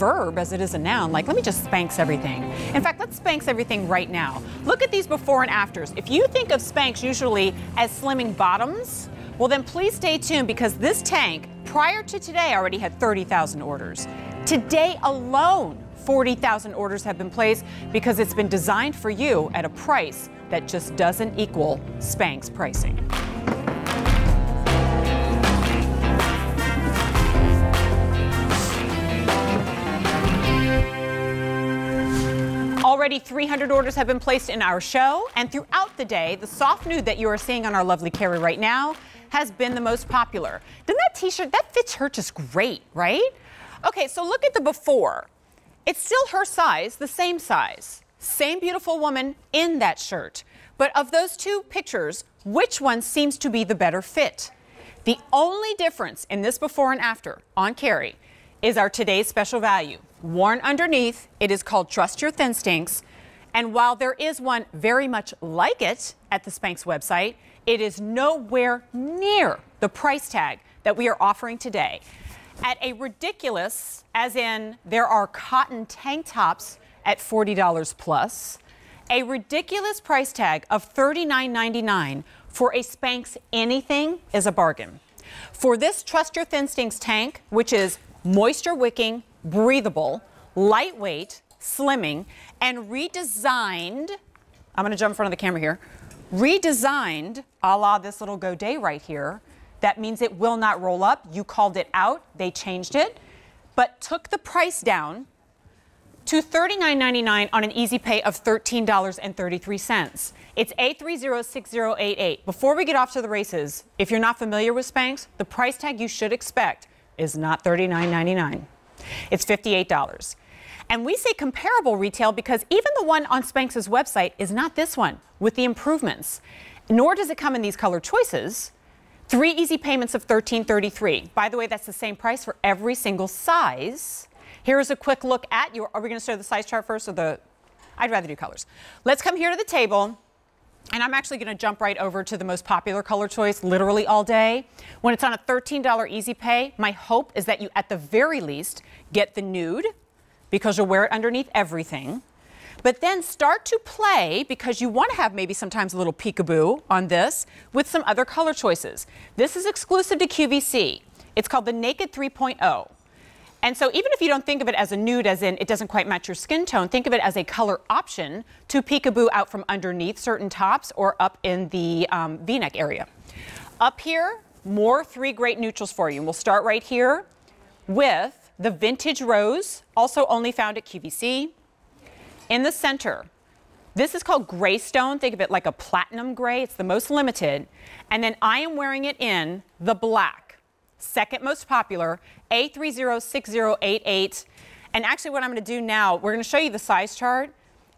verb as it is a noun, like, let me just Spanx everything. In fact, let's Spanx everything right now. Look at these before and afters. If you think of Spanx usually as slimming bottoms, well then please stay tuned, because this tank, prior to today, already had 30,000 orders. Today alone, 40,000 orders have been placed because it's been designed for you at a price that just doesn't equal Spanx pricing. Already 300 orders have been placed in our show, and throughout the day, the soft nude that you are seeing on our lovely Carrie right now has been the most popular. Then that t-shirt, that fits her just great, right? Okay, so look at the before. It's still her size, same beautiful woman in that shirt. But of those two pictures, which one seems to be the better fit? The only difference in this before and after on Carrie is our today's special value. Worn underneath, it is called Trust Your Thinstincts. And while there is one very much like it at the Spanx website, it is nowhere near the price tag that we are offering today. At a ridiculous, as in there are cotton tank tops at $40 plus, a ridiculous price tag of $39.99 for a Spanx anything is a bargain. For this Trust Your Thinstincts tank, which is moisture wicking, breathable, lightweight, slimming, and redesigned, I'm going to jump in front of the camera here, redesigned a la this little godet right here. That means it will not roll up. You called it out, they changed it, but took the price down to $39.99 on an easy pay of $13.33. It's A306088. Before we get off to the races, if you're not familiar with Spanx, the price tag you should expect is not $39.99. It's $58. And we say comparable retail because even the one on Spanx's website is not this one with the improvements, nor does it come in these color choices. 3 easy payments of $13.33. By the way, that's the same price for every single size. Here's a quick look at your, are we going to show the size chart first or the, I'd rather do colors. Let's come here to the table. And I'm actually going to jump right over to the most popular color choice literally all day. When it's on a $13 easy pay, my hope is that you at the very least get the nude because you'll wear it underneath everything. But then start to play, because you want to have maybe sometimes a little peekaboo on this, with some other color choices. This is exclusive to QVC. It's called the Naked 3.0. And so even if you don't think of it as a nude, as in it doesn't quite match your skin tone, think of it as a color option to peekaboo out from underneath certain tops or up in the V-neck area. Up here, more 3 great neutrals for you. And we'll start right here with the Vintage Rose, also only found at QVC. In the center, this is called Greystone. Think of it like a platinum gray. It's the most limited. And then I am wearing it in the black. Second most popular, A306088. And actually what I'm going to do now, we're going to show you the size chart,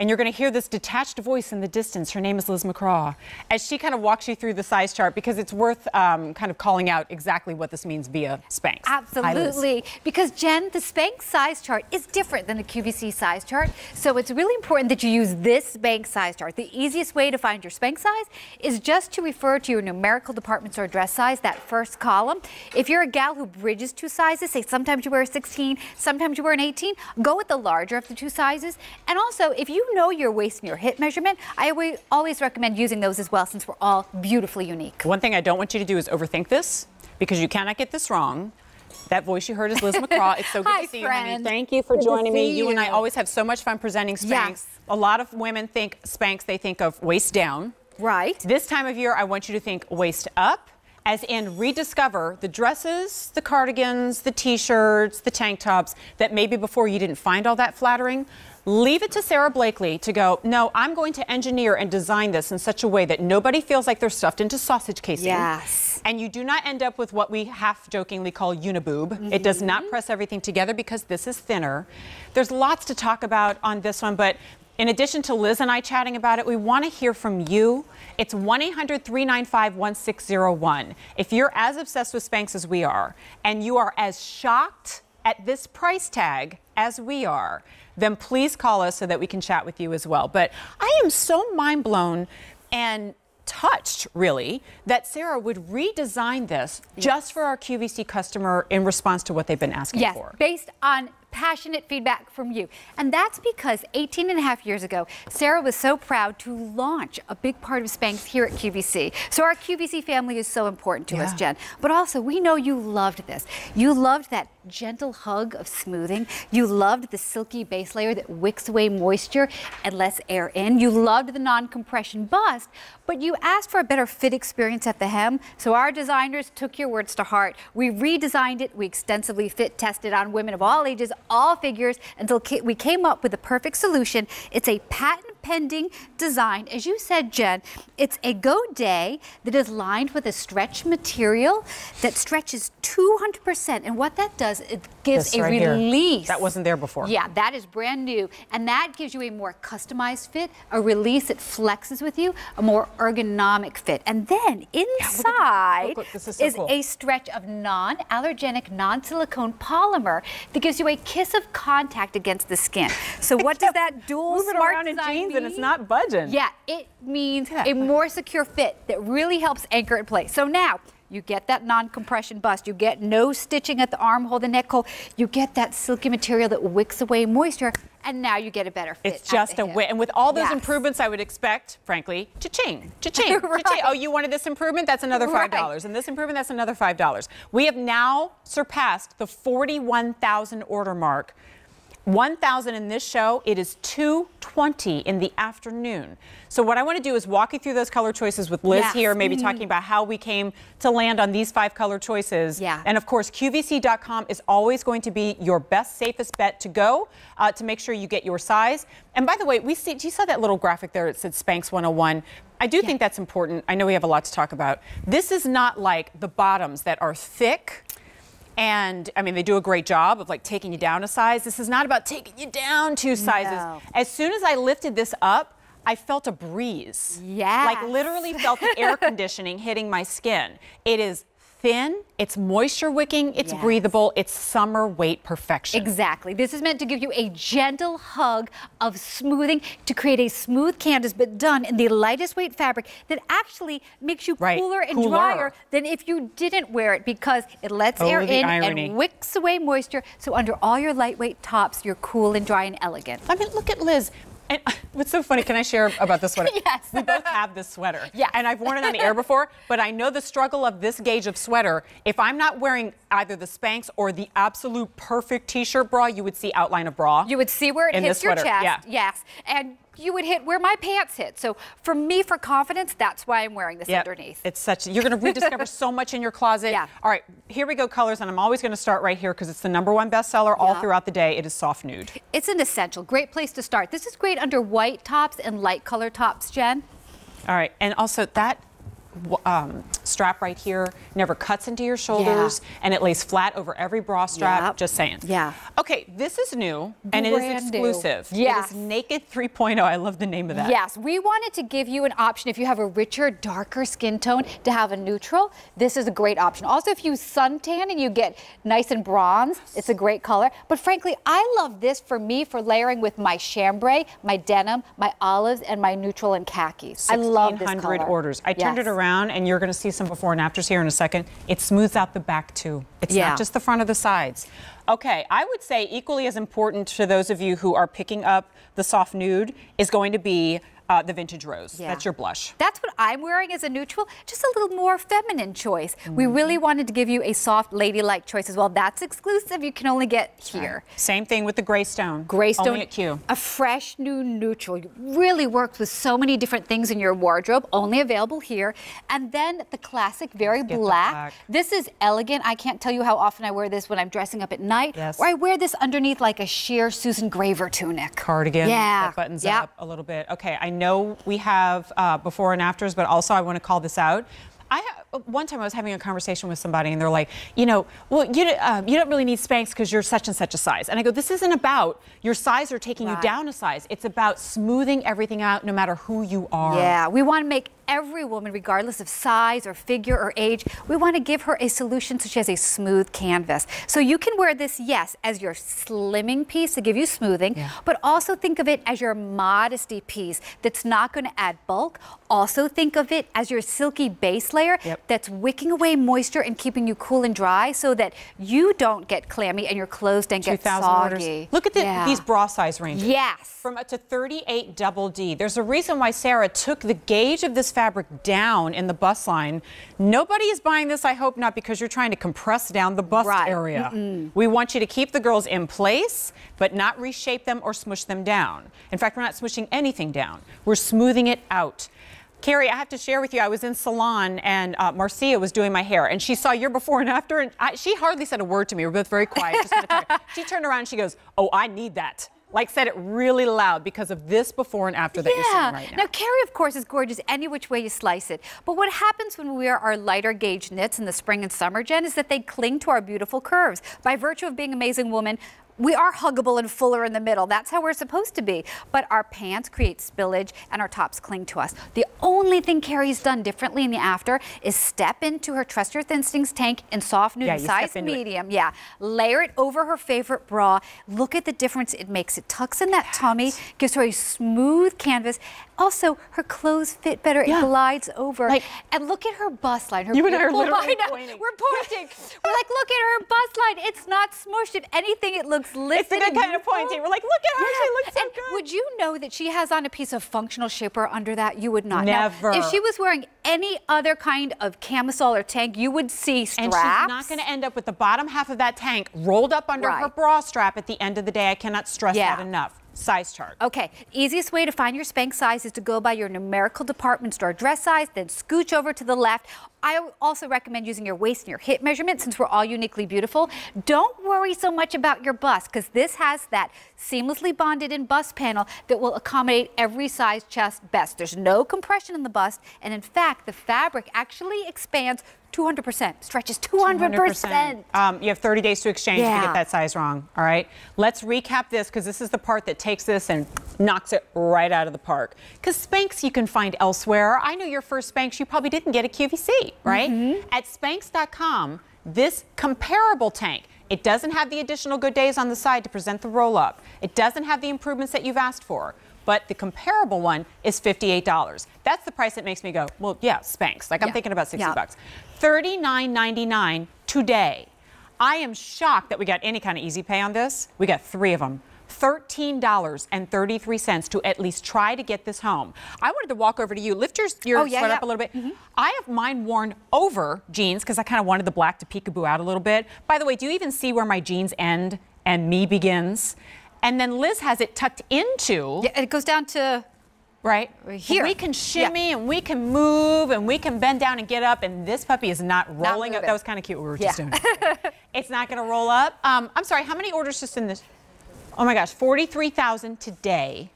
and you're going to hear this detached voice in the distance. Her name is Liz McCraw, as she kind of walks you through the size chart, because it's worth kind of calling out exactly what this means via Spanx. Absolutely. Because, Jen, the Spanx size chart is different than the QVC size chart, so it's really important that you use this Spanx size chart. The easiest way to find your Spanx size is just to refer to your numerical department store dress size, that first column. If you're a gal who bridges 2 sizes, say sometimes you wear a 16, sometimes you wear an 18, go with the larger of the 2 sizes. And also, if you know your waist and your hip measurement, I always recommend using those as well, since we're all beautifully unique. One thing I don't want you to do is overthink this, because you cannot get this wrong. That voice you heard is Liz McCraw. It's so good to see you, honey. Thank you for joining me. You and I always have so much fun presenting Spanx. Yes. A lot of women think Spanx, they think of waist down. Right. This time of year, I want you to think waist up, as in rediscover the dresses, the cardigans, the t-shirts, the tank tops that maybe before you didn't find all that flattering. Leave it to Sarah Blakely to go, no, I'm going to engineer and design this in such a way that nobody feels like they're stuffed into sausage casing. Yes. And you do not end up with what we half-jokingly call uniboob. Mm-hmm. It does not press everything together because this is thinner. There's lots to talk about on this one, but in addition to Liz and I chatting about it, we want to hear from you. It's 1-800-395-1601. If you're as obsessed with Spanx as we are, and you are as shocked at this price tag as we are, then please call us so that we can chat with you as well. But I am so mind blown and touched, really, that Sarah would redesign this just for our QVC customer in response to what they've been asking for. Yes, based on passionate feedback from you. And that's because 18 and a half years ago, Sarah was so proud to launch a big part of Spanx here at QVC. So our QVC family is so important to us, Jen. But also, we know you loved this. You loved that gentle hug of smoothing. You loved the silky base layer that wicks away moisture and lets air in. You loved the non-compression bust, but you asked for a better fit experience at the hem. So our designers took your words to heart. We redesigned it. We extensively fit tested on women of all ages, all figures, until we came up with the perfect solution. It's a patent-pending design. As you said, Jen, it's a godet that is lined with a stretch material that stretches 200%. And what that does, it gives a release. That wasn't there before. Yeah, that is brand new. And that gives you a more customized fit, a release that flexes with you, a more ergonomic fit. And then inside is a stretch of non-allergenic, non-silicone polymer that gives you a kiss of contact against the skin. So what does that dual smart design mean? And it's not budging. Yeah, it means a more secure fit that really helps anchor in place. So now, you get that non-compression bust. You get no stitching at the armhole, the neck hole. You get that silky material that wicks away moisture, and now you get a better fit. It's just a win. And with all those improvements, I would expect, frankly, cha-ching, cha-ching, cha-ching. Oh, you wanted this improvement? That's another $5. And this improvement, that's another $5. We have now surpassed the 41,000 order mark. 1,000 in this show, it is 2:20 in the afternoon. So what I want to do is walk you through those color choices with Liz here, maybe talking about how we came to land on these 5 color choices. And of course, QVC.com is always going to be your best, safest bet to go to make sure you get your size. And by the way, you saw that little graphic there that said Spanx 101. I do think that's important. I know we have a lot to talk about. This is not like the bottoms that are thick. And I mean, they do a great job of like taking you down a size. This is not about taking you down 2 sizes. No. As soon as I lifted this up, I felt a breeze. Yeah. Like literally felt the air conditioning hitting my skin. It is thin, it's moisture wicking, it's breathable, it's summer weight perfection. Exactly. This is meant to give you a gentle hug of smoothing to create a smooth canvas, but done in the lightest weight fabric that actually makes you cooler and drier than if you didn't wear it, because it lets air in and wicks away moisture. So under all your lightweight tops, you're cool and dry and elegant. I mean, look at Liz. And what's so funny, can I share about this sweater? Yes. We both have this sweater. Yeah. And I've worn it on the air before, but I know the struggle of this gauge of sweater. If I'm not wearing either the Spanx or the absolute perfect t-shirt bra, you would see outline of bra. You would see where it hits your chest. Yeah. Yes. And you would hit where my pants hit. So for me, for confidence, that's why I'm wearing this underneath. It's such, you're gonna rediscover so much in your closet. Yeah. All right, here we go, colors, and I'm always gonna start right here because it's the #1 bestseller all throughout the day. It is soft nude. It's an essential, great place to start. This is great under white tops and light color tops, Jen. All right, and also that strap right here never cuts into your shoulders and it lays flat over every bra strap. Just saying. Okay, this is new and it is exclusive. It is Naked 3.0. I love the name of that. Yes, we wanted to give you an option if you have a richer, darker skin tone to have a neutral. This is a great option. Also, if you suntan and you get nice and bronze, it's a great color. But frankly, I love this for me for layering with my chambray, my denim, my olives, and my neutral and khakis. I love this color. 1,600 orders. I turned it around. And you're going to see some before and afters here in a second. It smooths out the back too. It's not just the front or the sides. Okay, I would say equally as important to those of you who are picking up the soft nude is going to be the vintage rose. That's your blush. That's what I'm wearing as a neutral, just a little more feminine choice. We really wanted to give you a soft ladylike choice as well. That's exclusive. You can only get here. Same thing with the graystone. Graystone only at Q. A fresh new neutral. You really worked with so many different things in your wardrobe, only available here. And then the classic very black. This is elegant. I can't tell you how often I wear this when I'm dressing up at night. Or I wear this underneath like a sheer Susan Graver tunic. Cardigan. That buttons up a little bit. Okay, I know we have before and afters, but also I want to call this out. One time I was having a conversation with somebody and they're like, you know, well, you don't really need Spanx because you're such and such a size. And I go, this isn't about your size or taking you down a size. It's about smoothing everything out no matter who you are. Yeah, we want to make every woman, regardless of size or figure or age, we want to give her a solution so she has a smooth canvas. So you can wear this, yes, as your slimming piece to give you smoothing, but also think of it as your modesty piece that's not going to add bulk. Also think of it as your silky base layer that's wicking away moisture and keeping you cool and dry so that you don't get clammy and your clothes don't get soggy. Orders. Look at the, these bra size ranges. Yes. From up to 38 double D. There's a reason why Sarah took the gauge of this fabric down in the bust line. Nobody is buying this, I hope not, because you're trying to compress down the bust area. We want you to keep the girls in place, but not reshape them or smush them down. In fact, we're not smushing anything down. We're smoothing it out. Carrie, I have to share with you, I was in salon and Marcia was doing my hair and she saw your before and after and she hardly said a word to me. We're both very quiet. She turned around and she goes, "Oh, I need that." Like said it really loud because of this before and after that you're seeing right now. Now, Carrie, of course, is gorgeous any which way you slice it. But what happens when we wear our lighter gauge knits in the spring and summer, Jen, is that they cling to our beautiful curves. By virtue of being amazing women, we are huggable and fuller in the middle. That's how we're supposed to be. But our pants create spillage and our tops cling to us. The only thing Carrie's done differently in the after is step into her Trust Your Thinstincts tank in soft nude size medium. Layer it over her favorite bra. Look at the difference it makes. It tucks in that tummy, gives her a smooth canvas. Also, her clothes fit better. It glides over. Like, and look at her bust line. Her you and I are literally pointing. We're pointing. We're like, look at her bust line. It's not smushed. If anything, it looks lifted. It's a good kind of pointing. We're like, look at her. She looks so good. Would you know that she has on a piece of functional shapewear under that? You would not. Never. Now, if she was wearing any other kind of camisole or tank, you would see straps. And she's not going to end up with the bottom half of that tank rolled up under her bra strap at the end of the day. I cannot stress that enough. Size chart. Okay, easiest way to find your Spanx size is to go by your numerical department store dress size, then scooch over to the left. I also recommend using your waist and your hip measurement since we're all uniquely beautiful. Don't worry so much about your bust because this has that seamlessly bonded in bust panel that will accommodate every size chest best. There's no compression in the bust, and in fact, the fabric actually expands 200%, stretches 200%. You have 30 days to exchange if you get that size wrong, all right? Let's recap this because this is the part that takes this and knocks it right out of the park. Because Spanx you can find elsewhere. I know your first Spanx you probably didn't get at QVC, right? At Spanx.com, this comparable tank, it doesn't have the additional good days on the side to present the roll-up. It doesn't have the improvements that you've asked for. But the comparable one is $58. That's the price that makes me go, well, yeah, Spanx. Like I'm thinking about 60 bucks. $39.99 today. I am shocked that we got any kind of easy pay on this. We got three of them. $13.33 to at least try to get this home. I wanted to walk over to you. Lift your sweat up a little bit. I have mine worn over jeans because I kind of wanted the black to peekaboo out a little bit. By the way, do you even see where my jeans end and me begins? And then Liz has it tucked into. Yeah, it goes down to right here. We can shimmy and we can move and we can bend down and get up. And this puppy is not rolling up. That was kind of cute. We were just doing it. It's not going to roll up. I'm sorry. How many orders just in this? Oh my gosh, 43,000 today,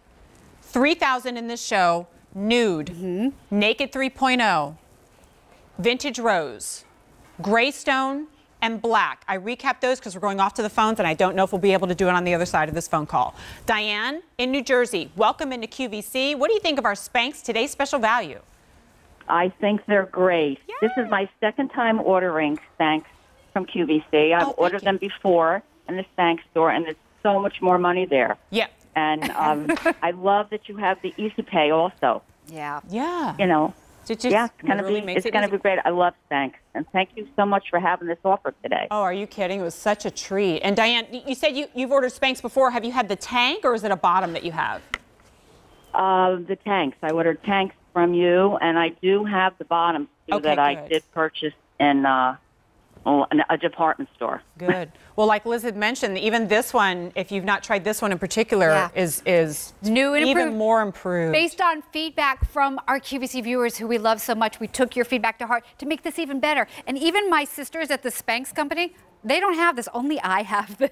3,000 in this show. Nude, Naked 3.0, Vintage Rose, Greystone, and black. I recap those because we're going off to the phones and I don't know if we'll be able to do it on the other side of this phone call. Diane in New Jersey, welcome into QVC. What do you think of our Spanx today's special value? I think they're great. Yay. This is my second time ordering Spanx from QVC. I've ordered them before in the Spanx store and there's so much more money there. Yeah. And I love that you have the easy pay also. Yeah. Yeah. You know. So it's going to be great. I love Spanx. And thank you so much for having this offer today. Oh, are you kidding? It was such a treat. And Diane, you said you've ordered Spanx before. Have you had the tank or is it a bottom that you have? The tanks. I ordered tanks from you, and I do have the bottoms too that I did purchase in a department store. Good. Well, like Liz had mentioned, even this one, if you've not tried this one in particular, is new and even more improved. Based on feedback from our QVC viewers who we love so much, we took your feedback to heart to make this even better. And even my sisters at the Spanx company, they don't have this. Only I have this.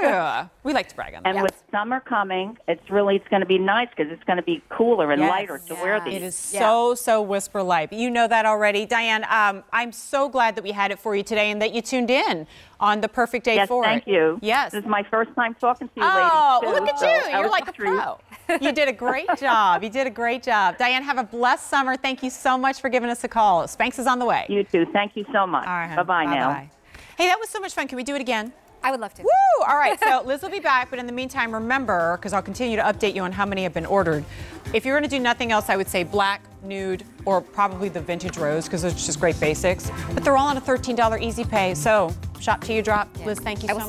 Yeah. We like to brag on that. And with summer coming, it's going to be nice because it's going to be cooler and lighter to wear these. It is so whisper light. You know that already. Diane, I'm so glad that we had it for you today and that you tuned in on the perfect day for it. Yes, thank you. Yes. This is my first time talking to you ladies. Oh, well, look at you. You're like a pro. You did a great job. You did a great job. Diane, have a blessed summer. Thank you so much for giving us a call. Spanx is on the way. You too. Thank you so much. All right, bye-bye now. Hey, that was so much fun. Can we do it again? I would love to. Woo! All right, so Liz will be back, but in the meantime, remember, because I'll continue to update you on how many have been ordered. If you're going to do nothing else, I would say black, nude, or probably the vintage rose, because it's just great basics. But they're all on a $13 easy pay, so shop till you drop. Yeah. Liz, thank you so much.